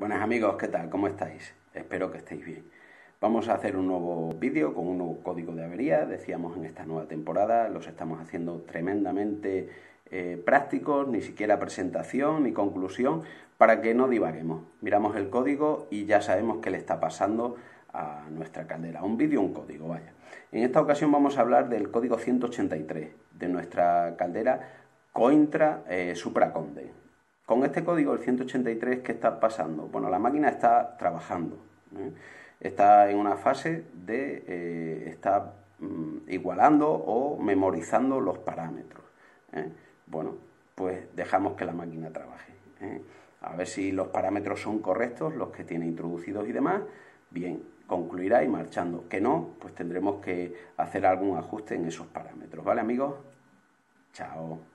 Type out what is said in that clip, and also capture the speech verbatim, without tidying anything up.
Buenas amigos, ¿qué tal? ¿Cómo estáis? Espero que estéis bien. Vamos a hacer un nuevo vídeo con un nuevo código de avería. Decíamos en esta nueva temporada, los estamos haciendo tremendamente eh, prácticos, ni siquiera presentación ni conclusión, para que no divaguemos. Miramos el código y ya sabemos qué le está pasando a nuestra caldera. Un vídeo, un código, vaya. En esta ocasión vamos a hablar del código ciento ochenta y tres de nuestra caldera Cointra eh, Supra Condens. Con este código, el ciento ochenta y tres, ¿qué está pasando? Bueno, la máquina está trabajando, ¿eh? Está en una fase de... Eh, está mm, igualando o memorizando los parámetros, ¿eh? Bueno, pues dejamos que la máquina trabaje, ¿eh? A ver si los parámetros son correctos, los que tiene introducidos y demás. Bien, concluirá y marchando. Que no, pues tendremos que hacer algún ajuste en esos parámetros. ¿Vale, amigos? Chao.